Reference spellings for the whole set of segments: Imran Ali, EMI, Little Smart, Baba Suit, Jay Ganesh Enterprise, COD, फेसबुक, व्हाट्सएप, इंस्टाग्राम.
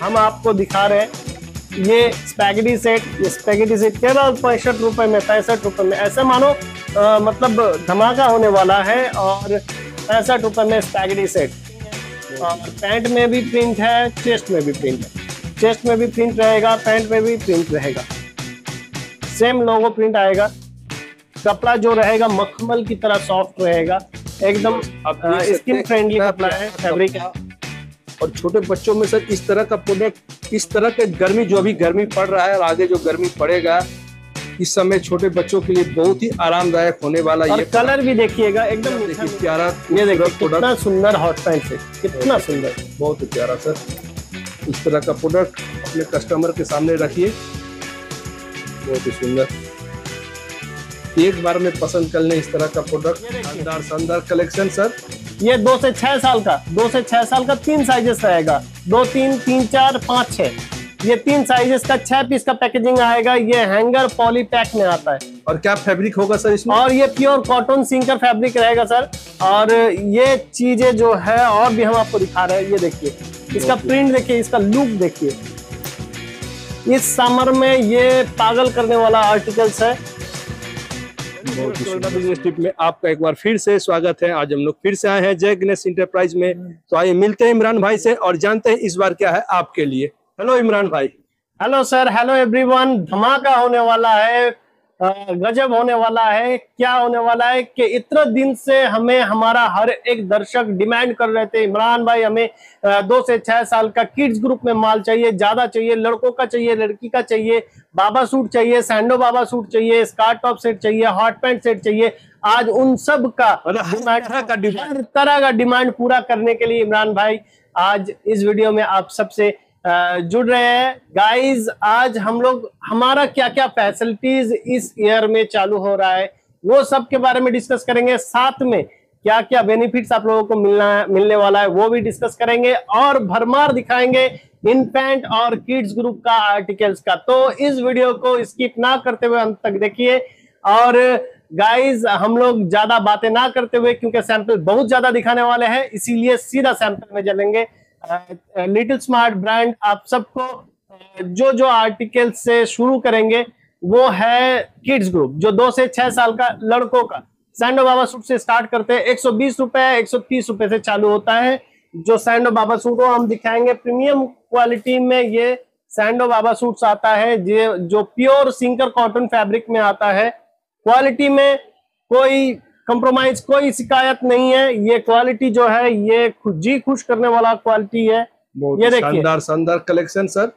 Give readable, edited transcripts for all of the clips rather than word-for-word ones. हम आपको दिखा रहे हैं ये स्पैगेटी सेट। ये स्पैगेटी सेट क्या था, 65 रुपये में, 65 रुपये में। ऐसा मानो मतलब धमाका होने वाला है। और 65 रुपये में स्पैगेटी सेट। और पैंट में भी प्रिंट है, चेस्ट में भी प्रिंट है। चेस्ट में भी प्रिंट रहेगा, पैंट में भी प्रिंट रहेगा, सेम लोगो प्रिंट आएगा। कपड़ा जो रहेगा मखमल की तरह सॉफ्ट रहेगा, एकदम स्किन फ्रेंडली कपड़ा है, फैब्रिक है। और छोटे बच्चों में सर इस तरह का प्रोडक्ट, इस तरह के गर्मी, जो अभी गर्मी पड़ रहा है और आगे जो गर्मी पड़ेगा, इस समय छोटे बच्चों के लिए बहुत ही आरामदायक होने वाला। और ये कलर भी देखिएगा, एकदम प्यारा। ये देखिए कितना सुंदर हॉट पैंट है, कितना सुंदर, बहुत ही प्यारा। सर इस तरह का प्रोडक्ट अपने कस्टमर के सामने रखिए, बहुत ही सुंदर, एक बार में पसंद कर लें इस तरह का प्रोडक्ट। शानदार शानदार कलेक्शन सर। ये 2 से 6 साल का, 2 से 6 साल का 3 साइजेस रहेगा, 2, 3, 3, 4, 5, 6। ये 3 साइजेस का 6 पीस का पैकेजिंग आएगा। ये हैंगर पॉली पैक में आता है। और क्या फैब्रिक होगा सर इसमें? और ये प्योर कॉटन सिंकर फैब्रिक रहेगा सर। और ये चीजें जो है और भी हम आपको दिखा रहे हैं। ये देखिए इसका प्रिंट देखिए, इसका लुक देखिए। इस समर में ये पागल करने वाला आर्टिकल्स है। में आपका एक बार फिर से स्वागत है। आज हम लोग फिर से आए हैं जय गणेश इंटरप्राइज में। तो आइए मिलते हैं इमरान भाई से और जानते हैं इस बार क्या है आपके लिए। हेलो इमरान भाई। Hello sir, hello everyone. धमाका होने वाला है, गजब होने वाला है। क्या होने वाला है कि इतने दिन से हमें हमारा हर एक दर्शक डिमांड कर रहे थे, इमरान भाई हमें 2 से 6 साल का किड्स ग्रुप में माल चाहिए, ज़्यादा चाहिए, लड़कों का चाहिए, लड़की का चाहिए, बाबा सूट चाहिए, सैंडो बाबा सूट चाहिए, स्कार्ट टॉप सेट चाहिए, हॉट पैंट सेट चाहिए। आज उन सब का हर तरह का डिमांड पूरा करने के लिए इमरान भाई आज इस वीडियो में आप सबसे जुड़ रहे हैं। गाइज आज हम लोग हमारा क्या क्या फैसिलिटीज इस ईयर में चालू हो रहा है वो सब के बारे में डिस्कस करेंगे। साथ में क्या क्या बेनिफिट्स आप लोगों को मिलने वाला है वो भी डिस्कस करेंगे। और भरमार दिखाएंगे इन्फेंट और किड्स ग्रुप का आर्टिकल्स का। तो इस वीडियो को स्किप ना करते हुए अंत तक देखिए। और गाइज हम लोग ज्यादा बातें ना करते हुए, क्योंकि सैंपल बहुत ज्यादा दिखाने वाले हैं, इसीलिए सीधा सैंपल में चलेंगे। लिटिल स्मार्ट ब्रांड आप सबको जो जो आर्टिकल से शुरू करेंगे वो है किड्स ग्रुप, जो 2 से 6 साल का लड़कों का। सैंडो बाबा सूट से स्टार्ट करते हैं, 120 रुपए 130 रुपए से चालू होता है जो सैंडो बाबा सूट हो। हम दिखाएंगे प्रीमियम क्वालिटी में ये सैंडो बाबा सूट्स आता है, ये जो प्योर सिंकर कॉटन फैब्रिक में आता है। क्वालिटी में कोई कंप्रोमाइज, कोई शिकायत नहीं है। ये क्वालिटी जो है ये जी खुश करने वाला क्वालिटी है। ये देखिए शानदार शानदार कलेक्शन सर।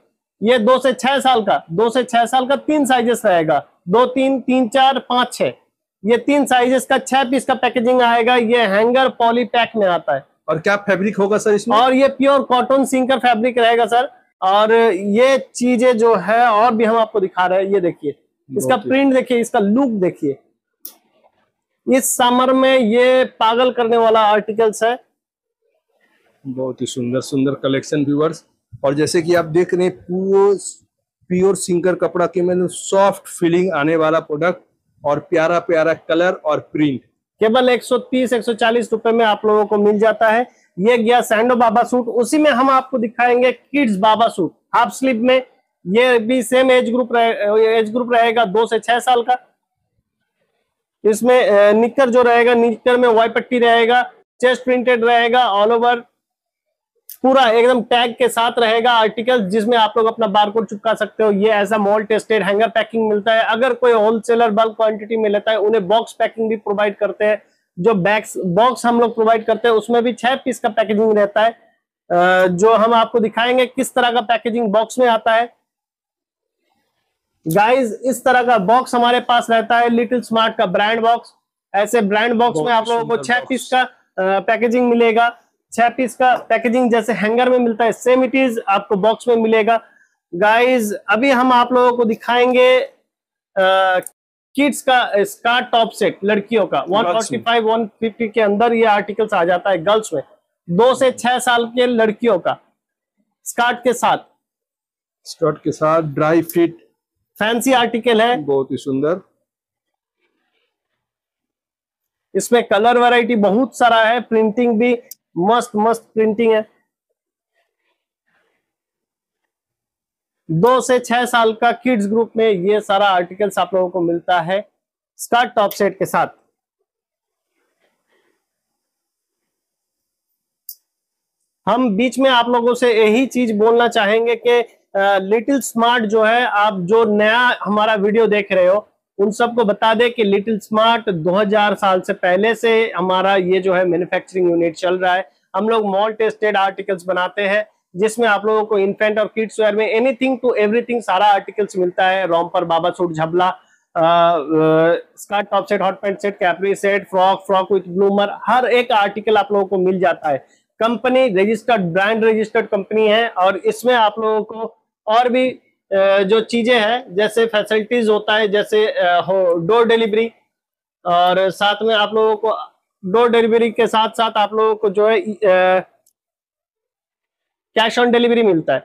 ये 2 से 6 साल का, 2 से 6 साल का 3 साइजेस रहेगा, 2, 3, 3, 4, 5, 6। ये 3 साइजेस का 6 पीस का पैकेजिंग आएगा। ये हैंगर पॉली पैक में आता है। और क्या फैब्रिक होगा सर इसमें? और ये प्योर कॉटन सिंकर फैब्रिक रहेगा सर। और ये चीजें जो है और भी हम आपको दिखा रहे हैं। ये देखिए इसका प्रिंट देखिए, इसका लुक देखिए। इस समर में ये पागल करने वाला आर्टिकल्स है। बहुत ही सुंदर सुंदर कलेक्शन व्यूअर्स। और जैसे कि आप देख रहे हैं प्योर सिंकर कपड़ा के में सॉफ्ट फीलिंग आने वाला प्रोडक्ट और प्यारा प्यारा कलर और प्रिंट। केवल 130 140 रुपए में आप लोगों को मिल जाता है। ये गया सैंडो बाबा सूट। उसी में हम आपको दिखाएंगे किड्स बाबा सूट हाफ स्लीव में। ये भी सेम एज ग्रुप रहेगा 2 से 6 साल का। इसमें निक्कर जो रहेगा, निक्कर में वाई पट्टी रहेगा, चेस्ट प्रिंटेड रहेगा, ऑल ओवर पूरा एकदम टैग के साथ रहेगा आर्टिकल, जिसमें आप लोग अपना बारकोड चिपका सकते हो। ये ऐसा मॉल टेस्टेड हैंगर पैकिंग मिलता है। अगर कोई होलसेलर बल्क क्वांटिटी में लेता है उन्हें बॉक्स पैकिंग भी प्रोवाइड करते हैं। जो बॉक्स हम लोग प्रोवाइड करते हैं उसमें भी 6 पीस का पैकेजिंग रहता है, जो हम आपको दिखाएंगे किस तरह का पैकेजिंग बॉक्स में आता है। गाइज इस तरह का बॉक्स हमारे पास रहता है, लिटिल स्मार्ट का ब्रांड बॉक्स। ऐसे ब्रांड बॉक्स में आप लोगों को 6 पीस का पैकेजिंग मिलेगा। 6 पीस का पैकेजिंग जैसे हैंगर में मिलता है सेम इट इज आपको बॉक्स में मिलेगा। गाइज अभी हम आप लोगों को दिखाएंगे किड्स का स्कार्ट टॉप सेट, लड़कियों का 145 150 के अंदर ये आर्टिकल्स आ जाता है गर्ल्स में। 2 से 6 साल के लड़कियों का स्कार्ट के साथ ड्राई फिट फैंसी आर्टिकल है, बहुत ही सुंदर। इसमें कलर वैरायटी बहुत सारा है, प्रिंटिंग भी मस्त मस्त प्रिंटिंग है। 2 से 6 साल का किड्स ग्रुप में ये सारा आर्टिकल्स आप लोगों को मिलता है स्कर्ट टॉप सेट के साथ। हम बीच में आप लोगों से यही चीज बोलना चाहेंगे कि लिटिल स्मार्ट जो है, आप जो नया हमारा वीडियो देख रहे हो उन सबको बता दें कि लिटिल स्मार्ट 2000 साल से पहले से हमारा ये जो है मैन्युफैक्चरिंग यूनिट चल रहा है। हम लोग मॉल टेस्टेड आर्टिकल्स बनाते हैं जिसमें आप लोगों को इन्फेंट और किड्स वेयर में एनीथिंग टू एवरीथिंग सारा आर्टिकल्स मिलता है। रोम्पर, बाबा सूट, झबला, skirt top set, hot pant set, capri set, frock, frock with bloomer, हर एक आर्टिकल आप लोगों को मिल जाता है। Company registered, brand registered company है और इसमें आप लोगों को और भी जो चीजें हैं जैसे फैसिलिटीज होता है, जैसे डोर डिलीवरी, और साथ में आप लोगों को डोर डिलीवरी के साथ साथ आप लोगों को जो है कैश ऑन डिलीवरी मिलता है।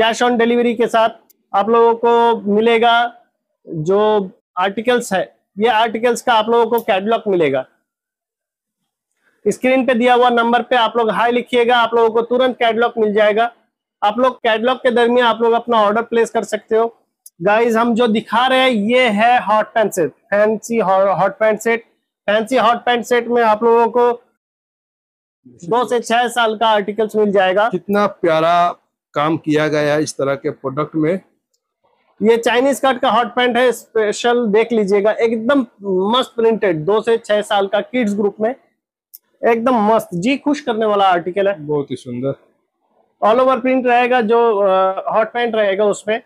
कैश ऑन डिलीवरी के साथ आप लोगों को मिलेगा जो आर्टिकल्स है, ये आर्टिकल्स का आप लोगों को कैटलॉग मिलेगा। स्क्रीन पे दिया हुआ नंबर पे आप लोग हाई लिखिएगा, आप लोगों को तुरंत कैटलॉग मिल जाएगा। आप लोग कैटलॉग के दरमियान आप लोग अपना ऑर्डर प्लेस कर सकते हो। गाइज, हम जो दिखा रहे हैं ये है hot pant set, fancy hot pant set. Fancy hot pant set में आप लोगों को 2 से 6 साल का आर्टिकल्स मिल जाएगा। कितना प्यारा काम किया गया है इस तरह के प्रोडक्ट में। ये चाइनीज कट का हॉट पैंट है, स्पेशल देख लीजिएगा, एकदम मस्त प्रिंटेड। 2 से 6 साल का किड्स ग्रुप में एकदम मस्त, जी खुश करने वाला आर्टिकल है, बहुत ही सुंदर। ऑल ओवर प्रिंट रहेगा जो हॉट पैंट रहेगा उसमें।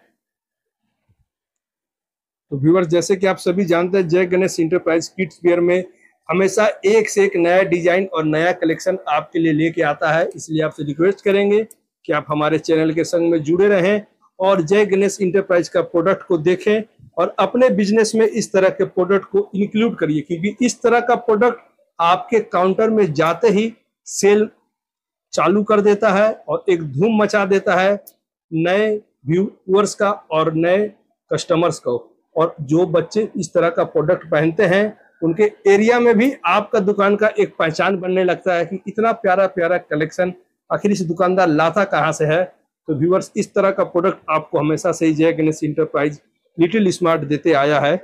तो व्यूअर्स, जैसे कि आप सभी जानते हैं, जय गणेश इंटरप्राइज किड्स वियर में हमेशा एक से एक नया डिजाइन और नया कलेक्शन आपके लिए लेके आता है। इसलिए आपसे रिक्वेस्ट करेंगे कि आप हमारे चैनल के संग में जुड़े रहें और जय गणेश इंटरप्राइज का प्रोडक्ट को देखें और अपने बिजनेस में इस तरह के प्रोडक्ट को इंक्लूड करिए, क्योंकि इस तरह का प्रोडक्ट आपके काउंटर में जाते ही सेल चालू कर देता है और एक धूम मचा देता है नए व्यूअर्स का और नए कस्टमर्स को। और जो बच्चे इस तरह का प्रोडक्ट पहनते हैं उनके एरिया में भी आपका दुकान का एक पहचान बनने लगता है कि इतना प्यारा प्यारा कलेक्शन आखिर इस दुकानदार लाता कहाँ से है। तो व्यूअर्स, इस तरह का प्रोडक्ट आपको हमेशा से ही जय गणेश इंटरप्राइज लिटिल स्मार्ट देते आया है।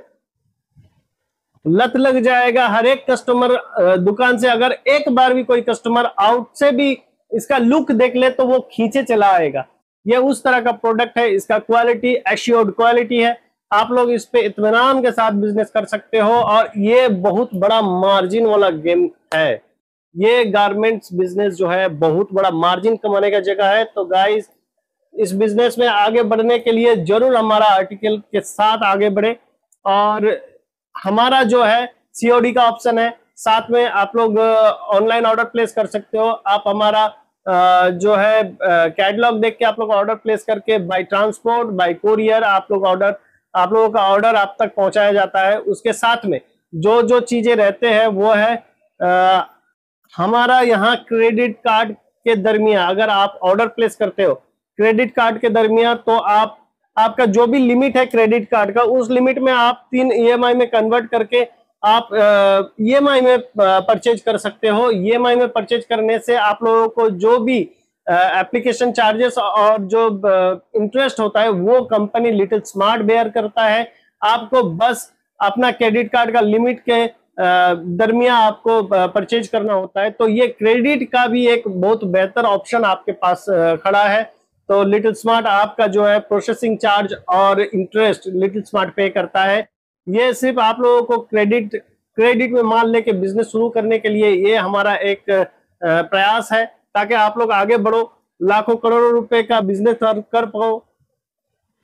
लत लग जाएगा हर एक कस्टमर दुकान से। अगर एक बार भी कोई कस्टमर आउट से भी इसका लुक देख ले तो वो खींचे चला आएगा। ये उस तरह का प्रोडक्ट है, इसका क्वालिटी एश्योर्ड क्वालिटी है। आप लोग इस पे इत्मीनान के साथ बिजनेस कर सकते हो और ये बहुत बड़ा मार्जिन वाला गेम है। ये गारमेंट्स बिजनेस जो है बहुत बड़ा मार्जिन कमाने का जगह है। तो गाइस, इस बिजनेस में आगे बढ़ने के लिए जरूर हमारा आर्टिकल के साथ आगे बढ़े। और हमारा जो है COD का ऑप्शन है, साथ में आप लोग ऑनलाइन ऑर्डर प्लेस कर सकते हो। आप हमारा जो है कैटलॉग देख के आप लोग ऑर्डर प्लेस करके बाय ट्रांसपोर्ट, बाय कोरियर आप लोग ऑर्डर, आप लोगों का ऑर्डर आप तक पहुंचाया जाता है। उसके साथ में जो जो चीजें रहते हैं वो है हमारा यहाँ क्रेडिट कार्ड के दरमियान अगर आप ऑर्डर प्लेस करते हो क्रेडिट कार्ड के दरमियान, तो आप आपका जो भी लिमिट है क्रेडिट कार्ड का, उस लिमिट में आप 3 EMI में कन्वर्ट करके आप EMI में परचेज कर सकते हो। EMI में परचेज करने से आप लोगों को जो भी एप्लीकेशन चार्जेस और जो इंटरेस्ट होता है वो कंपनी लिटिल स्मार्ट बेयर करता है। आपको बस अपना क्रेडिट कार्ड का लिमिट के दरमियान आपको परचेज करना होता है। तो ये क्रेडिट का भी एक बहुत बेहतर ऑप्शन आपके पास खड़ा है। तो लिटिल स्मार्ट आपका जो है प्रोसेसिंग चार्ज और इंटरेस्ट लिटिल स्मार्ट पे करता है। ये सिर्फ आप लोगों को क्रेडिट में माल लेके बिजनेस शुरू करने के लिए ये हमारा एक प्रयास है, ताकि आप लोग आगे बढ़ो, लाखों करोड़ों रुपए का बिजनेस कर पाओ।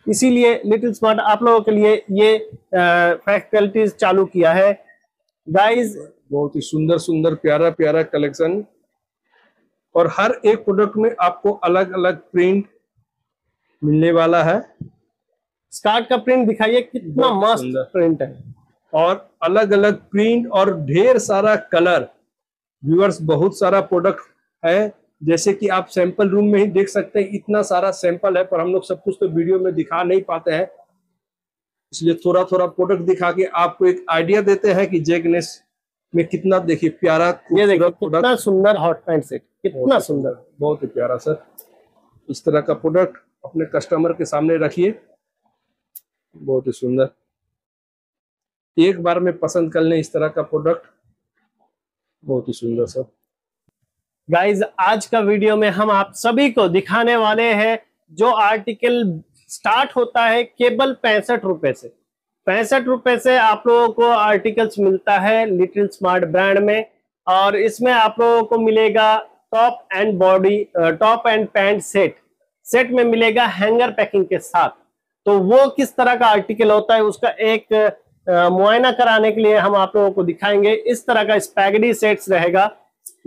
इसीलिए लिटिल स्मार्ट आप लोगों के लिए ये फैसिलिटीज चालू किया है। गाइज, बहुत ही सुंदर सुंदर प्यारा प्यारा कलेक्शन और हर एक प्रोडक्ट में आपको अलग अलग प्रिंट मिलने वाला है। स्कर्ट का प्रिंट दिखाइए, कितना मस्त प्रिंट है और अलग अलग प्रिंट और ढेर सारा कलर। व्यूअर्स, बहुत सारा प्रोडक्ट है, जैसे कि आप सैंपल रूम में ही देख सकते हैं, इतना सारा सैंपल है, पर हम लोग सब कुछ तो वीडियो में दिखा नहीं पाते हैं, इसलिए थोड़ा थोड़ा प्रोडक्ट दिखा के आपको एक आइडिया देते हैं कि जय गणेश में कितना, देखिए प्यारा, ये देखिए कितना सुंदर हॉट पैंट सेट, कितना सुंदर, बहुत ही प्यारा सर। इस तरह का प्रोडक्ट अपने कस्टमर के सामने रखिए। बहुत ही सुंदर, एक बार में पसंद कर लें इस तरह का प्रोडक्ट। बहुत ही सुंदर सर। गाइज, आज का वीडियो में हम आप सभी को दिखाने वाले हैं जो आर्टिकल स्टार्ट होता है केवल 65 रुपए से। 65 रुपए से आप लोगों को आर्टिकल्स मिलता है लिटिल स्मार्ट ब्रांड में, और इसमें आप लोगों को मिलेगा टॉप एंड पैंट सेट में मिलेगा हैंगर पैकिंग के साथ। तो वो किस तरह का आर्टिकल होता है उसका एक मुआयना कराने के लिए हम आप लोगों को दिखाएंगे। इस तरह का स्पैगेटी सेट्स रहेगा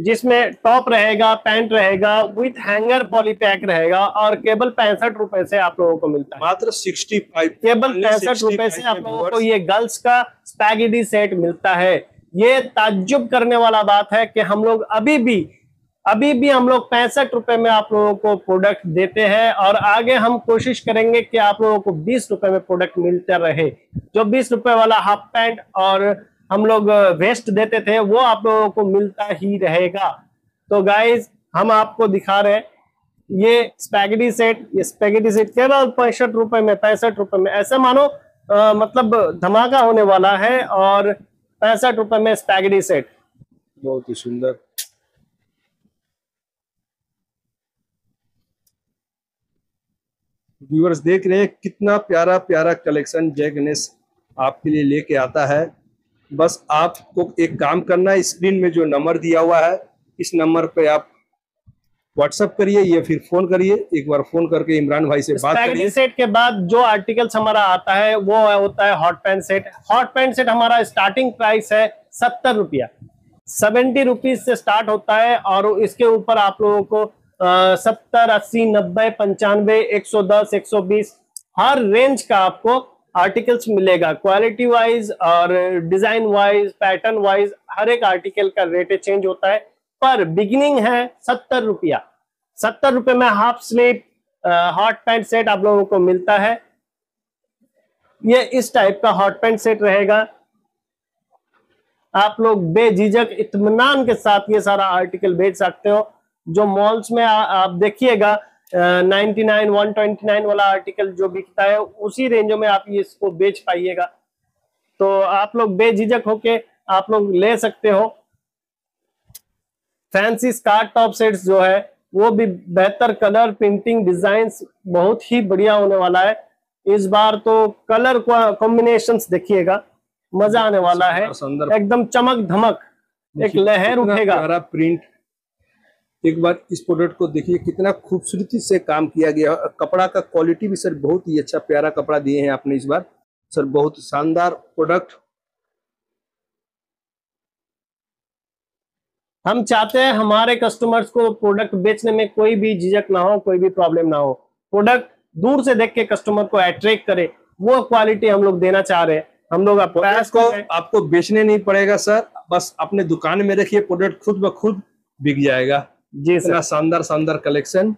जिसमें टॉप रहेगा, पैंट रहेगा, विथ हैंगर पॉलीपैक रहेगा, और केवल 65 रुपए से आप लोगों को मिलता है। मात्र 65, केवल 65 रुपए से आप लोगों को ये गर्ल्स का स्पैगेटी सेट मिलता है। ये ताज्जुब करने वाला बात है कि हम लोग अभी भी हम लोग 65 रुपए में आप लोगों को प्रोडक्ट देते हैं, और आगे हम कोशिश करेंगे कि आप लोगों को 20 रुपए में प्रोडक्ट मिलता रहे। जो 20 रुपए वाला हाफ पैंट और हम लोग वेस्ट देते थे वो आप लोगों को मिलता ही रहेगा। तो गाइज, हम आपको दिखा रहे हैं ये स्पैगेटी सेट। ये स्पैगेटी सेट केवल 65 रुपए में, 65 रुपए में, ऐसा मानो मतलब धमाका होने वाला है। और 65 रुपए में स्पैगेटी सेट, बहुत ही सुंदर। व्यूअर्स देख रहे हैं कितना प्यारा प्यारा कलेक्शन जय गणेश आपके लिए लेके आता है। बस आपको एक काम करना है, स्क्रीन में जो नंबर दिया हुआ है इस नंबर पे आप व्हाट्सएप करिए या फिर फोन करिए। एक बार फोन करके इमरान भाई से बात करिए। सेट के बाद जो आर्टिकल्स हमारा आता है वो होता है hot pant set. Hot pant set हमारा स्टार्टिंग प्राइस है 70 रुपया, 70 रुपीज से स्टार्ट होता है, और इसके ऊपर आप लोगों को 70, 80, 90, 95, 110, 120 हर रेंज का आपको आर्टिकल्स मिलेगा। क्वालिटी वाइज और डिजाइन वाइज, पैटर्न वाइज हर एक आर्टिकल का रेट चेंज होता है, पर बिगिनिंग है 70 रुपया। 70 रुपये में half sleeve hot pant set आप लोगों को मिलता है। ये इस टाइप का हॉट पैंट सेट रहेगा। आप लोग बेझिझक इत्मीनान के साथ ये सारा आर्टिकल बेच सकते हो। जो मॉल्स में आप देखिएगा 99, 129 वाला आर्टिकल जो बिकता है उसी रेंजों में आप ये इसको बेच पाइएगा। तो आप लोग बेझिझक होके आप लोग ले सकते हो। फैंसी स्कार्ट टॉप सेट्स जो है वो भी बेहतर कलर प्रिंटिंग डिजाइन्स बहुत ही बढ़िया होने वाला है। इस बार तो कलर कॉम्बिनेशंस देखिएगा, मजा आने वाला है, एकदम चमक धमक, एक लहर उठेगा। प्रिंट एक बार इस प्रोडक्ट को देखिए, कितना खूबसूरती से काम किया गया। कपड़ा का क्वालिटी भी सर बहुत ही अच्छा, प्यारा कपड़ा दिए हैं आपने इस बार सर। बहुत शानदार प्रोडक्ट। हम चाहते हैं हमारे कस्टमर्स को प्रोडक्ट बेचने में कोई भी झिझक ना हो, कोई भी प्रॉब्लम ना हो, प्रोडक्ट दूर से देख के कस्टमर को अट्रैक्ट करे, वो क्वालिटी हम लोग देना चाह रहे हैं। हम लोग आपको बेचने नहीं पड़ेगा सर, बस अपने दुकान में रखिए, प्रोडक्ट खुद ब खुद बिक जाएगा। जी सर, शानदार शानदार कलेक्शन।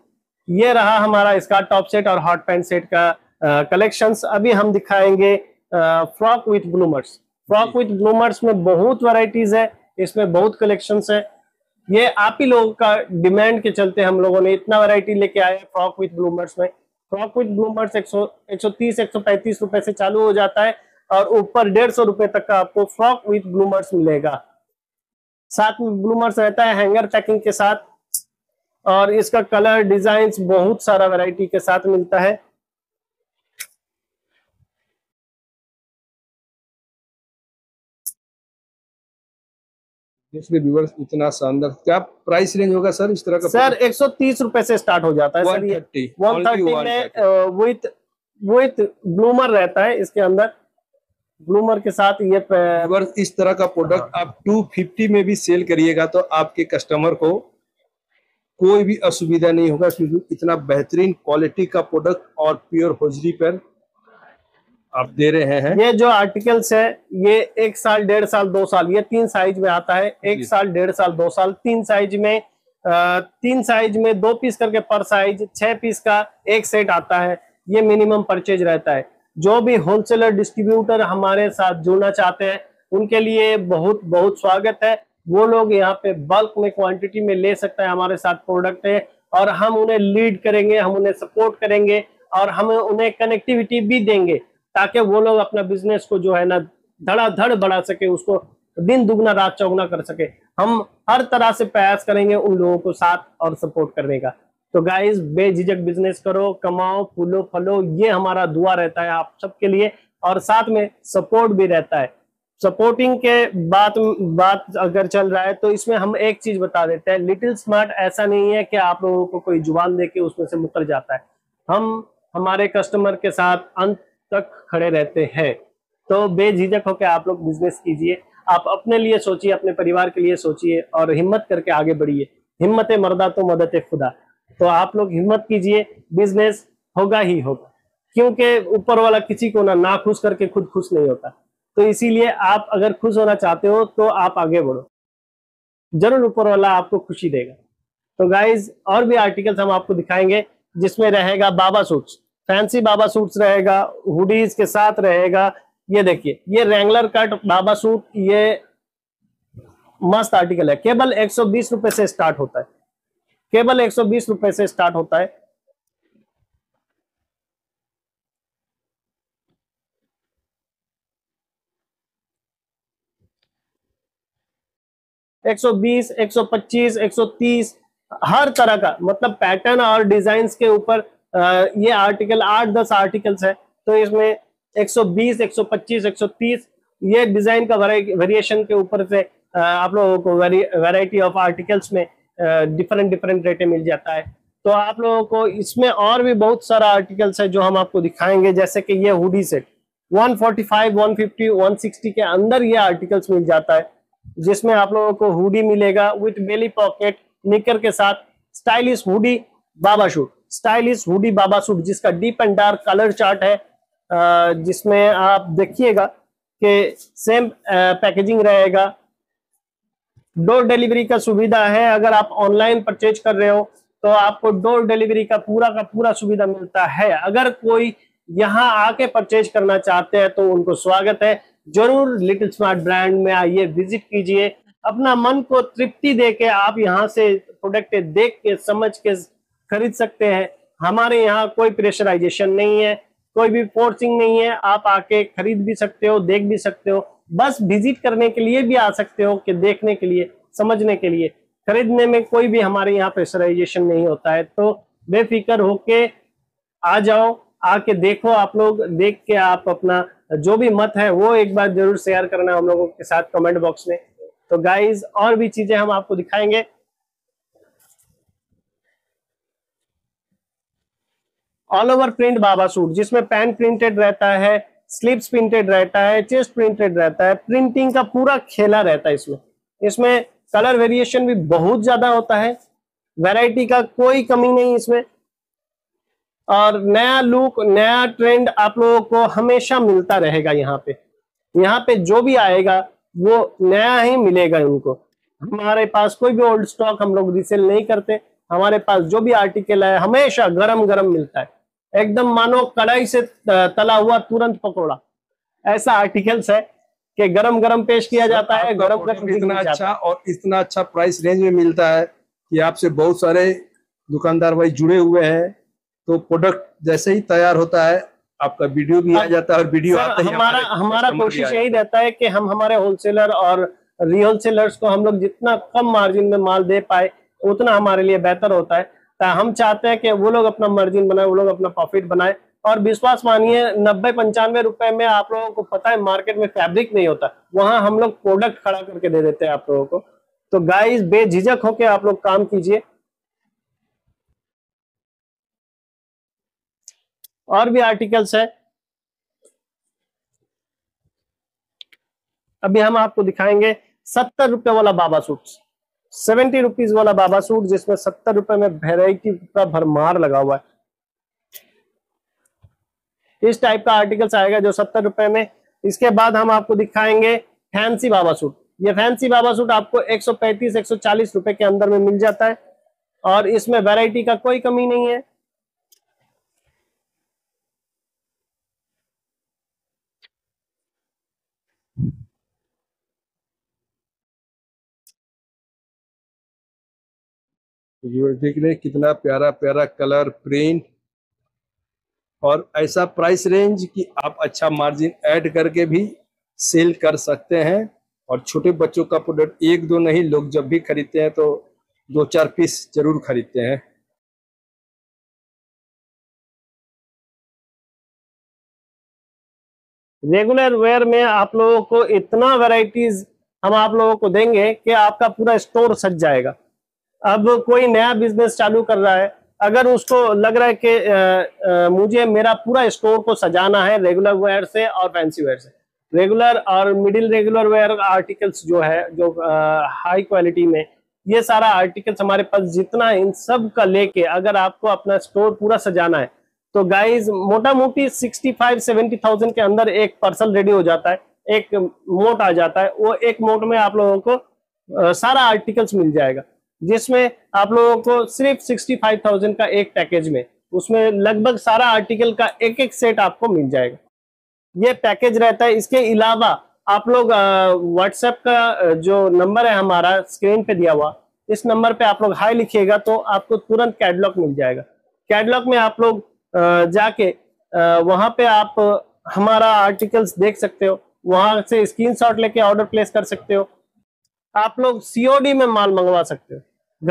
ये रहा हमारा स्कार्ट टॉप सेट और हॉट पैंट सेट का कलेक्शंस। अभी हम दिखाएंगे frock with bloomers. Frock with bloomers में बहुत वैरायटीज है, इसमें बहुत कलेक्शंस है। ये आप ही लोगों का डिमांड के चलते हम लोगों ने इतना वैरायटी लेके आए फ्रॉक विथ ब्लूमर्स में। फ्रॉक विथ ब्लूमर्स 130, 135 रुपए से चालू हो जाता है, और ऊपर 150 रुपए तक का आपको फ्रॉक विथ ब्लूमर्स मिलेगा। साथ में ब्लूमर्स रहता है हैंगर पैकिंग के साथ, और इसका कलर डिजाइन बहुत सारा वैरायटी के साथ मिलता है। व्यूअर्स, इतना शानदार, क्या प्राइस रेंज होगा सर इस तरह का? सर 130 रुपए से स्टार्ट हो जाता है सर। 130 में विथ ब्लूमर रहता है, इसके अंदर ब्लूमर के साथ ये। इस तरह का प्रोडक्ट आप 250 में भी सेल करिएगा तो आपके कस्टमर को कोई भी असुविधा नहीं होगा, क्योंकि इतना बेहतरीन क्वालिटी का प्रोडक्ट और प्योर होजरी पर आप दे रहे हैं। ये जो आर्टिकल्स है ये 1 साल, 1.5 साल, 2 साल, ये 3 साइज में आता है। 1 साल, 1.5 साल, 2 साल, 3 साइज में। 3 साइज में 2 पीस करके पर साइज 6 पीस का एक सेट आता है। ये मिनिमम परचेज रहता है। जो भी होलसेलर डिस्ट्रीब्यूटर हमारे साथ जुड़ना चाहते हैं उनके लिए बहुत बहुत स्वागत है। वो लोग यहाँ पे बल्क में क्वांटिटी में ले सकते हैं हमारे साथ प्रोडक्ट है, और हम उन्हें लीड करेंगे, हम उन्हें सपोर्ट करेंगे और हम उन्हें कनेक्टिविटी भी देंगे ताकि वो लोग अपना बिजनेस को जो है ना धड़ाधड़ बढ़ा सके, उसको दिन दुगना रात चौगुना कर सके। हम हर तरह से प्रयास करेंगे उन लोगों को साथ और सपोर्ट करने का। तो गाइज बेझिझक बिजनेस करो, कमाओ, फूलो फलो, ये हमारा दुआ रहता है आप सबके लिए। और साथ में सपोर्ट भी रहता है। सपोर्टिंग के बात अगर चल रहा है तो इसमें हम एक चीज बता देते हैं, लिटिल स्मार्ट ऐसा नहीं है कि आप लोगों को कोई जुबान देके उसमें से मुकर जाता है। हम हमारे कस्टमर के साथ अंत तक खड़े रहते हैं। तो बेझिझक होकर आप लोग बिजनेस कीजिए, आप अपने लिए सोचिए, अपने परिवार के लिए सोचिए और हिम्मत करके आगे बढ़िए। हिम्मत मर्दा तो मदद खुदा। तो आप लोग हिम्मत कीजिए, बिजनेस होगा ही होगा, क्योंकि ऊपर वाला किसी को ना खुश करके खुद खुश नहीं होता। तो इसीलिए आप अगर खुश होना चाहते हो तो आप आगे बढ़ो, जरूर ऊपर वाला आपको खुशी देगा। तो गाइज और भी आर्टिकल्स हम आपको दिखाएंगे जिसमें रहेगा बाबा सूट्स, फैंसी बाबा सूट्स रहेगा, हुडीज के साथ रहेगा। ये देखिए, ये रेंगलर कट बाबा सूट, ये मस्त आर्टिकल है। केवल 120 रुपए से स्टार्ट होता है, केवल 120 रुपए से स्टार्ट होता है। एक 120, 125, 130 हर तरह का, मतलब पैटर्न और डिजाइन के ऊपर ये आर्टिकल 8-10 आर्टिकल्स है। तो इसमें 120, 125, 130 ये डिजाइन का वेरिएशन के ऊपर से आप लोगों को वैरायटी ऑफ आर्टिकल्स में डिफरेंट रेटें मिल जाता है। तो आप लोगों को इसमें और भी बहुत सारा आर्टिकल्स है जो हम आपको दिखाएंगे, जैसे कि ये हुडी सेट 145, 150, 160 के अंदर ये आर्टिकल्स मिल जाता है, जिसमें आप लोगों को हुडी मिलेगा विथ बेली पॉकेट, निकर के साथ, स्टाइलिश हुडी बाबा सूट, स्टाइलिश हुडी बाबा सूट जिसका deep and dark colour chart है, जिसमें आप देखिएगा कि सेम पैकेजिंग रहेगा। डोर डिलीवरी का सुविधा है, अगर आप ऑनलाइन परचेज कर रहे हो तो आपको डोर डिलीवरी का पूरा सुविधा मिलता है। अगर कोई यहाँ आके परचेज करना चाहते हैं तो उनको स्वागत है, जरूर लिटिल स्मार्ट ब्रांड में आइए, विजिट कीजिए, अपना मन को तृप्ति देके आप यहाँ से प्रोडक्ट देख के समझ के खरीद सकते हैं। हमारे यहाँ कोई प्रेशराइजेशन नहीं है, कोई भी फोर्सिंग नहीं है, आप आके खरीद भी सकते हो, देख भी सकते हो, बस विजिट करने के लिए भी आ सकते हो कि देखने के लिए, समझने के लिए। खरीदने में कोई भी हमारे यहाँ प्रेशराइजेशन नहीं होता है। तो बेफिक्र होके आ जाओ, आके देखो, आप लोग देख के आप अपना जो भी मत है वो एक बार जरूर शेयर करना हम लोगों के साथ कमेंट बॉक्स में। तो गाइज और भी चीजें हम आपको दिखाएंगे। ऑल ओवर प्रिंट बाबा सूट जिसमें पैंट प्रिंटेड रहता है, स्लीव्स प्रिंटेड रहता है, चेस्ट प्रिंटेड रहता है, प्रिंटिंग का पूरा खेला रहता है। इसमें कलर वेरिएशन भी बहुत ज्यादा होता है, वैरायटी का कोई कमी नहीं इसमें, और नया लुक नया ट्रेंड आप लोगों को हमेशा मिलता रहेगा। यहाँ पे जो भी आएगा वो नया ही मिलेगा उनको। हमारे पास कोई भी ओल्ड स्टॉक हम लोग रीसेल नहीं करते, हमारे पास जो भी आर्टिकल है हमेशा गरम गरम मिलता है, एकदम मानो कढ़ाई से तला हुआ तुरंत पकोड़ा। ऐसा आर्टिकल्स है कि गरम गरम पेश किया जाता है, गरम गरम इतना अच्छा और इतना अच्छा प्राइस रेंज में मिलता है कि आपसे बहुत सारे दुकानदार भाई जुड़े हुए हैं। तो प्रोडक्ट जैसे ही तैयार होता है आपका वीडियो भी आ जाता है और वीडियो आता ही हमारा कोशिश यही रहता है कि हम हमारे होलसेलर और रीहोलसेलर्स को हम लोग जितना कम मार्जिन में माल दे पाए उतना हमारे लिए बेहतर होता है। तो हम चाहते हैं कि वो लोग अपना मार्जिन बनाए, वो लोग अपना प्रॉफिट बनाए। और विश्वास मानिए 90-95 रुपए में आप लोगों को पता है मार्केट में फैब्रिक नहीं होता, वहां हम लोग प्रोडक्ट खड़ा करके दे देते हैं आप लोगों को। तो गाइस बेझिझक होके आप लोग काम कीजिए। और भी आर्टिकल्स है, अभी हम आपको दिखाएंगे 70 रुपए वाला बाबा सूट, 70 रुपीज वाला बाबा सूट जिसमें 70 रुपए में वेराइटी का भरमार लगा हुआ है। इस टाइप का आर्टिकल्स आएगा जो 70 रुपए में। इसके बाद हम आपको दिखाएंगे फैंसी बाबा सूट। ये फैंसी बाबा सूट आपको 135, 140 रुपए के अंदर में मिल जाता है और इसमें वेराइटी का कोई कमी नहीं है। तो व्यूअर्स देख लें कितना प्यारा प्यारा कलर प्रिंट और ऐसा प्राइस रेंज कि आप अच्छा मार्जिन ऐड करके भी सेल कर सकते हैं। और छोटे बच्चों का प्रोडक्ट एक दो नहीं, लोग जब भी खरीदते हैं तो दो चार पीस जरूर खरीदते हैं। रेगुलर वेयर में आप लोगों को इतना वैरायटीज हम आप लोगों को देंगे कि आपका पूरा स्टोर सज जाएगा। अब कोई नया बिजनेस चालू कर रहा है, अगर उसको लग रहा है कि मुझे मेरा पूरा स्टोर को सजाना है रेगुलर वेयर से और फैंसी वेयर से, रेगुलर और मिडिल रेगुलर वेयर आर्टिकल्स जो है जो हाई क्वालिटी में, ये सारा आर्टिकल्स हमारे पास जितना है इन सब का लेके अगर आपको अपना स्टोर पूरा सजाना है तो गाइज मोटा मोटी 65-70,000 के अंदर एक पार्सल रेडी हो जाता है, एक मोट आ जाता है। वो एक मोट में आप लोगों को सारा आर्टिकल्स मिल जाएगा, जिसमें आप लोगों को सिर्फ 65,000 का एक पैकेज में उसमें लगभग सारा आर्टिकल का एक एक सेट आपको मिल जाएगा। ये पैकेज रहता है। इसके अलावा आप लोग व्हाट्सएप का जो नंबर है हमारा स्क्रीन पे दिया हुआ, इस नंबर पे आप लोग हाई लिखिएगा तो आपको तुरंत कैटलॉग मिल जाएगा। कैटलॉग में आप लोग जाके वहाँ पे आप हमारा आर्टिकल्स देख सकते हो, वहाँ से स्क्रीनशॉट लेके ऑर्डर प्लेस कर सकते हो। आप लोग COD में माल मंगवा सकते हो,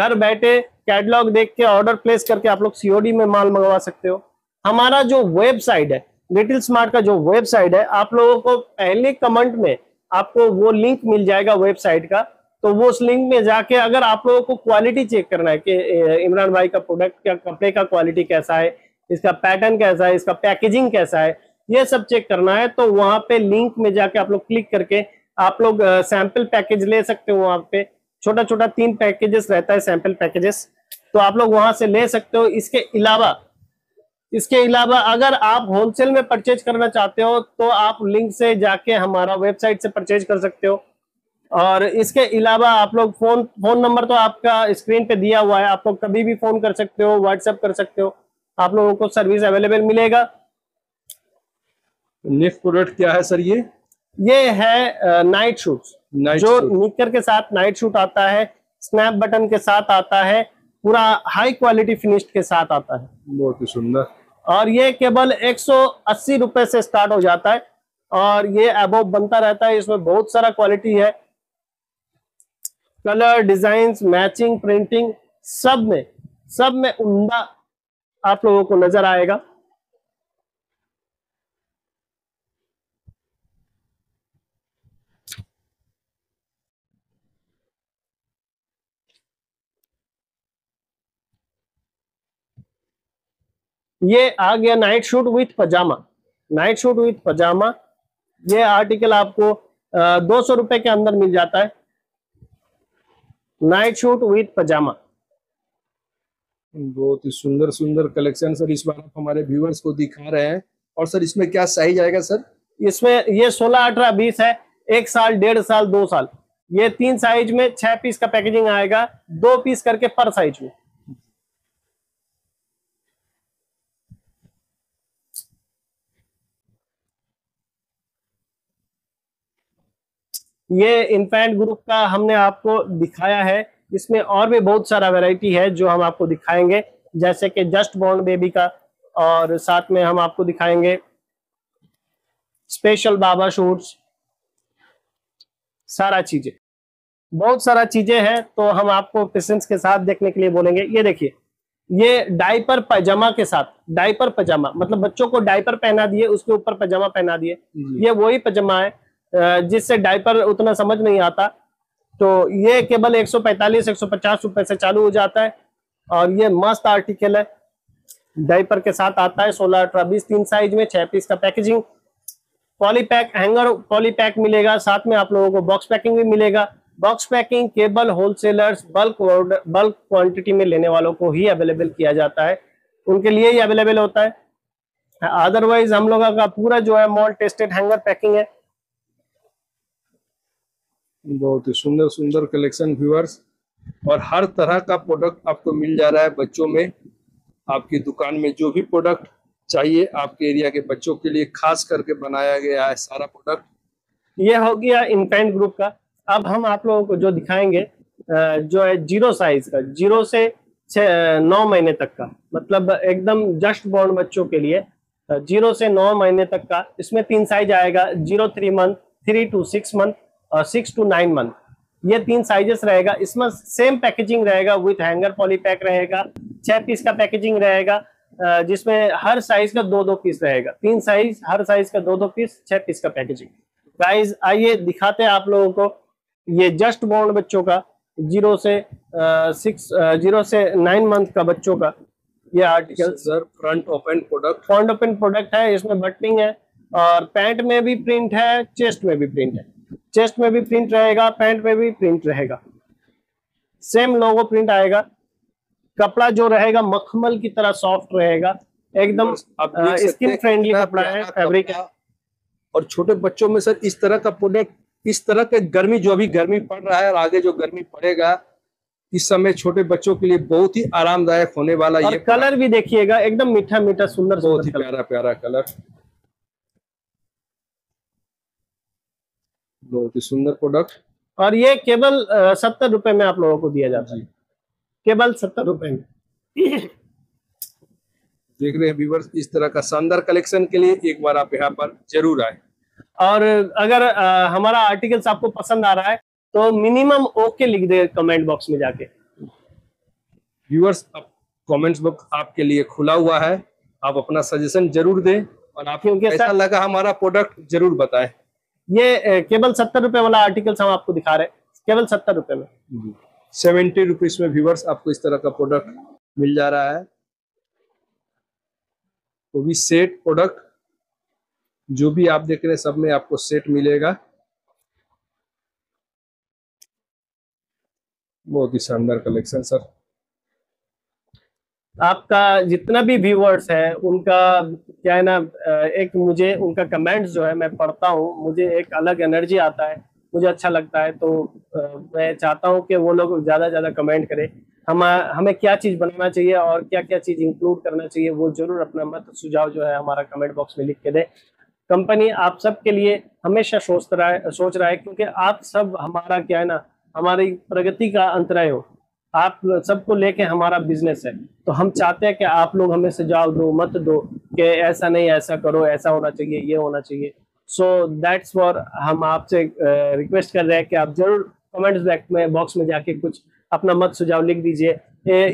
घर बैठे कैटलॉग देख के ऑर्डर प्लेस करके आप लोग COD में माल मंगवा सकते हो। हमारा जो वेबसाइट है लिटिल स्मार्ट का जो वेबसाइट है, आप लोगों को पहले कमेंट में आपको वो लिंक मिल जाएगा वेबसाइट का, तो वो उस लिंक में जाके अगर आप लोगों को क्वालिटी चेक करना है कि इमरान भाई का प्रोडक्ट क्या कपड़े का क्वालिटी कैसा है, इसका पैटर्न कैसा है, इसका पैकेजिंग कैसा है, ये सब चेक करना है तो वहाँ पे लिंक में जाके आप लोग क्लिक करके आप लोग सैंपल पैकेज ले सकते हो। वहाँ पे छोटा छोटा 3 पैकेजेस रहता है सैंपल पैकेजेस, तो आप लोग वहाँ से ले सकते हो। इसके अलावा अगर आप होलसेल में परचेज करना चाहते हो तो आप लिंक से जाके हमारा वेबसाइट से परचेज कर सकते हो। और इसके अलावा आप लोग फोन नंबर तो आपका स्क्रीन पे दिया हुआ है, आप लोग कभी भी फोन कर सकते हो, व्हाट्सएप कर सकते हो, आप लोगों को सर्विस अवेलेबल मिलेगा। नेक्स्ट प्रोडक्ट क्या है सर? ये है नाइट शूट, जो निकर के साथ नाइट शूट आता है, स्नैप बटन के साथ आता है, पूरा हाई क्वालिटी फिनिश के साथ आता है, बहुत ही सुंदर। और ये केवल 180 रुपए से स्टार्ट हो जाता है और ये अबव बनता रहता है। इसमें बहुत सारा क्वालिटी है, कलर, डिजाइंस, मैचिंग, प्रिंटिंग सब में उम्दा आप लोगों को नजर आएगा। ये आ गया नाइट शूट विथ पजामा। नाइट शूट विथ पजामा ये आर्टिकल आपको 200 रुपए के अंदर मिल जाता है। नाइट शूट विथ पजामा बहुत ही सुंदर सुंदर कलेक्शन सर इस बार आप हमारे व्यूअर्स को दिखा रहे हैं। और सर इसमें क्या साइज आएगा सर? इसमें ये 16, 18, 20 है, 1 साल, 1.5 साल, 2 साल, ये 3 साइज में 6 पीस का पैकेजिंग आएगा, 2 पीस करके पर साइज में। ये इन्फेंट ग्रुप का हमने आपको दिखाया है, इसमें और भी बहुत सारा वैरायटी है जो हम आपको दिखाएंगे, जैसे कि जस्ट बॉर्न बेबी का, और साथ में हम आपको दिखाएंगे स्पेशल बाबा शूट्स, सारा चीजें, बहुत सारा चीजें हैं तो हम आपको पेशेंस के साथ देखने के लिए बोलेंगे। ये देखिए, ये डायपर पजामा के साथ, डायपर पजामा मतलब बच्चों को डायपर पहना दिए, उसके ऊपर पजामा पहना दिए। ये वही पजामा है जिससे डायपर उतना समझ नहीं आता, तो ये केवल 145-150 रुपए से चालू हो जाता है। और ये मस्त आर्टिकल है, डायपर के साथ आता है, 16, 18, 20, 3 साइज में, 6 पीस का पैकेजिंग, पॉलीपैक हैंगर, पॉलीपैक मिलेगा, साथ में आप लोगों को बॉक्स पैकिंग भी मिलेगा। बॉक्स पैकिंग केवल होलसेलर्स बल्क क्वांटिटी में लेने वालों को ही अवेलेबल किया जाता है, उनके लिए ही अवेलेबल होता है। अदरवाइज हम लोगों का पूरा जो है मॉल टेस्टेड हैंगर पैकिंग है। बहुत ही सुंदर सुंदर कलेक्शन व्यूअर्स, और हर तरह का प्रोडक्ट आपको मिल जा रहा है। बच्चों में आपकी दुकान में जो भी प्रोडक्ट चाहिए आपके एरिया के बच्चों के लिए खास करके बनाया गया है सारा प्रोडक्ट। ये हो गया इन्फेंट ग्रुप का। अब हम आप लोगों को जो दिखाएंगे जो है 0 साइज का, 0 से 9 महीने तक का, मतलब एकदम जस्ट बॉर्न बच्चों के लिए 0 से 9 महीने तक का। इसमें 3 साइज आएगा, 0-3 मंथ, 3 to 6 मंथ और 6 to 9 मंथ, ये 3 साइजेस रहेगा। इसमें सेम पैकेजिंग रहेगा, विथ हैंगर पॉलीपैक रहेगा, 6 पीस का पैकेजिंग रहेगा, जिसमें हर साइज का 2-2 पीस रहेगा, 3 साइज हर साइज का 2-2 पीस, 6 पीस का पैकेजिंग। गाइस आइए दिखाते हैं आप लोगों को ये जस्ट बॉर्न बच्चों का 0 से 9 मंथ का बच्चों का ये article. Sir front open product है, इसमें बटनिंग है और पैंट में भी प्रिंट है, चेस्ट में भी प्रिंट है, चेस्ट में भी प्रिंट रहेगा, पैंट में भी प्रिंट रहेगा, सेम लोगो प्रिंट आएगा। कपड़ा जो रहेगा मखमल की तरह सॉफ्ट रहेगा, एकदम स्किन फ्रेंडली कपड़ा है, फैब्रिक है। और छोटे बच्चों में सर इस तरह का प्रोडक्ट, इस तरह के गर्मी, जो अभी गर्मी पड़ रहा है और आगे जो गर्मी पड़ेगा, इस समय छोटे बच्चों के लिए बहुत ही आरामदायक होने वाला। और ये कलर भी देखिएगा, एकदम मीठा मीठा सुंदर, बहुत ही प्यारा प्यारा कलर, बहुत ही सुंदर प्रोडक्ट। और ये केवल 70 रुपए में आप लोगों को दिया जाता है, केवल 70 रुपए में। देख रहे हैं व्यूअर्स, इस तरह का शानदार कलेक्शन के लिए एक बार आप यहाँ पर जरूर आए। और अगर हमारा आर्टिकल्स आपको पसंद आ रहा है तो मिनिमम ओके लिख दे कमेंट बॉक्स में जाके। व्यूअर्स अब कमेंट बॉक्स आपके लिए खुला हुआ है, आप अपना सजेशन जरूर दें और आपको कैसा लगा हमारा प्रोडक्ट जरूर बताएं। ये केवल 70 रुपए वाला आर्टिकल्स हम आपको दिखा रहे हैं, केवल 70 रुपए में, 70 रुपीज में व्यूअर्स आपको इस तरह का प्रोडक्ट मिल जा रहा है। वो भी सेट प्रोडक्ट, जो भी आप देख रहे हैं सब में आपको सेट मिलेगा। बहुत ही शानदार कलेक्शन सर। आपका जितना भी व्यूअर्स है उनका क्या है ना, एक मुझे उनका कमेंट्स जो है मैं पढ़ता हूँ, मुझे एक अलग एनर्जी आता है, मुझे अच्छा लगता है। तो मैं चाहता हूँ कि वो लोग ज़्यादा से ज़्यादा कमेंट करें, हमें क्या चीज़ बनाना चाहिए और क्या क्या चीज़ इंक्लूड करना चाहिए, वो जरूर अपना मत सुझाव जो है हमारा कमेंट बॉक्स में लिख के दे। कंपनी आप सब के लिए हमेशा सोच रहा है क्योंकि आप सब हमारा क्या है ना, हमारी प्रगति का अंतराय हो, आप सबको लेके हमारा बिजनेस है। तो हम चाहते हैं कि आप लोग हमें सुझाव दो, मत दो कि ऐसा नहीं ऐसा करो, ऐसा होना चाहिए, ये होना चाहिए। सो दैट्स फॉर हम आपसे रिक्वेस्ट कर रहे हैं कि आप जरूर कमेंट्स बॉक्स में जाके कुछ अपना मत सुझाव लिख दीजिए।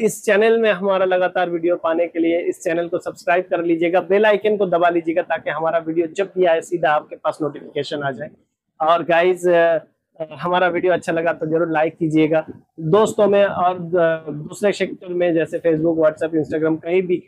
इस चैनल में हमारा लगातार वीडियो पाने के लिए इस चैनल को सब्सक्राइब कर लीजिएगा, बेल आइकन को दबा लीजिएगा ताकि हमारा वीडियो जब भी आए सीधा आपके पास नोटिफिकेशन आ जाए। और गाइज हमारा वीडियो अच्छा लगा तो जरूर लाइक कीजिएगा, दोस्तों में और दूसरे सेक्टर में जैसे फेसबुक, व्हाट्सएप, इंस्टाग्राम कहीं भी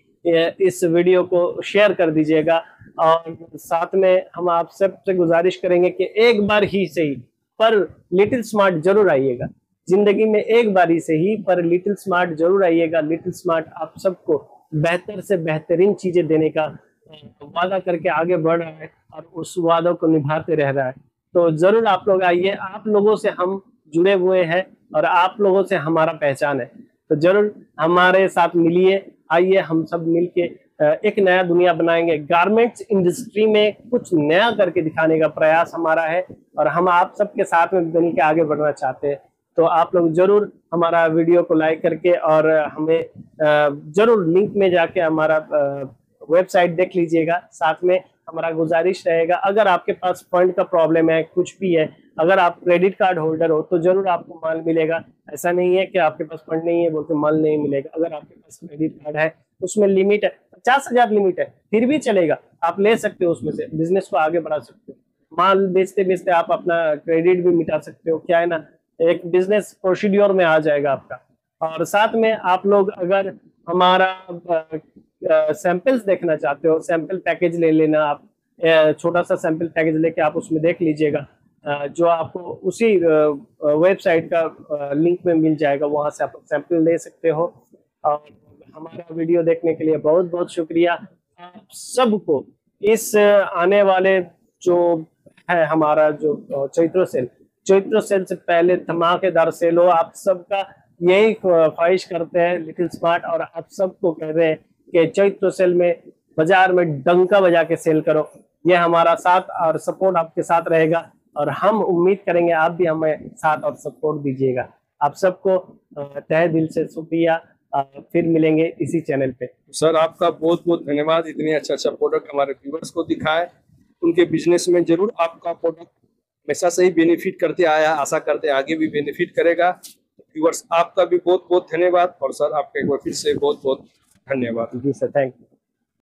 इस वीडियो को शेयर कर दीजिएगा। और साथ में हम आप सबसे गुजारिश करेंगे कि एक बार ही सही पर लिटिल स्मार्ट जरूर आइएगा, जिंदगी में एक बारी से ही पर लिटिल स्मार्ट जरूर आइएगा। लिटिल स्मार्ट आप सबको बेहतर से बेहतरीन चीजें देने का वादा करके आगे बढ़ रहा है और उस वादों को निभाते रह रहा है। तो जरूर आप लोग आइए, आप लोगों से हम जुड़े हुए हैं और आप लोगों से हमारा पहचान है, तो जरूर हमारे साथ मिलिए, आइए हम सब मिलके एक नया दुनिया बनाएंगे। गारमेंट्स इंडस्ट्री में कुछ नया करके दिखाने का प्रयास हमारा है और हम आप सबके साथ में मिलकर आगे बढ़ना चाहते हैं। तो आप लोग जरूर हमारा वीडियो को लाइक करके और हमें जरूर लिंक में जाके हमारा वेबसाइट देख लीजिएगा। साथ में हमारा गुजारिश रहेगा, अगर आपके पास फंड का प्रॉब्लम है, कुछ भी है, अगर आप क्रेडिट कार्ड होल्डर हो तो जरूर आपको माल मिलेगा। ऐसा नहीं है कि आपके पास फंड नहीं है बोलते माल नहीं मिलेगा। अगर आपके पास क्रेडिट कार्ड है उसमें लिमिट है, 50,000 लिमिट है, फिर भी चलेगा, आप ले सकते हो, उसमें से बिजनेस को आगे बढ़ा सकते हो। माल बेचते बेचते आप अपना क्रेडिट भी मिटा सकते हो, क्या है ना, एक बिजनेस प्रोसीड्योर में आ जाएगा आपका। और साथ में आप लोग अगर हमारा सैंपल्स देखना चाहते हो, सैंपल पैकेज ले लेना, आप छोटा सा सैंपल पैकेज लेके आप उसमें देख लीजिएगा, जो आपको उसी वेबसाइट का लिंक में मिल जाएगा, वहां से आप सैंपल ले सकते हो। और हमारा वीडियो देखने के लिए बहुत बहुत शुक्रिया। आप सबको इस आने वाले जो है हमारा जो चैत्र सेल से पहले धमाकेदार सेल हो, आप सबका यही ख्वाहिश करते हैं लिटिल स्मार्ट। और आप सबको कह रहे हैं कि चैत्र सेल में बाजार में डंका बजा के सेल करो। ये हमारा साथ और सपोर्ट आपके साथ रहेगा और हम उम्मीद करेंगे आप भी हमें साथ और सपोर्ट दीजिएगा। आप सबको तहे दिल से शुक्रिया। फिर मिलेंगे इसी चैनल पे। सर आपका बहुत बहुत धन्यवाद, इतने अच्छा अच्छा प्रोडक्ट हमारे व्यूअर्स को दिखाए, उनके बिजनेस में जरूर आपका प्रोडक्ट हमेशा से ही बेनिफिट करते आया, आशा करते आगे भी बेनिफिट करेगा। व्यूअर्स आपका भी बहुत बहुत धन्यवाद और सर आपका एक बार फिर से बहुत बहुत धन्यवाद। जी सर, थैंक यू।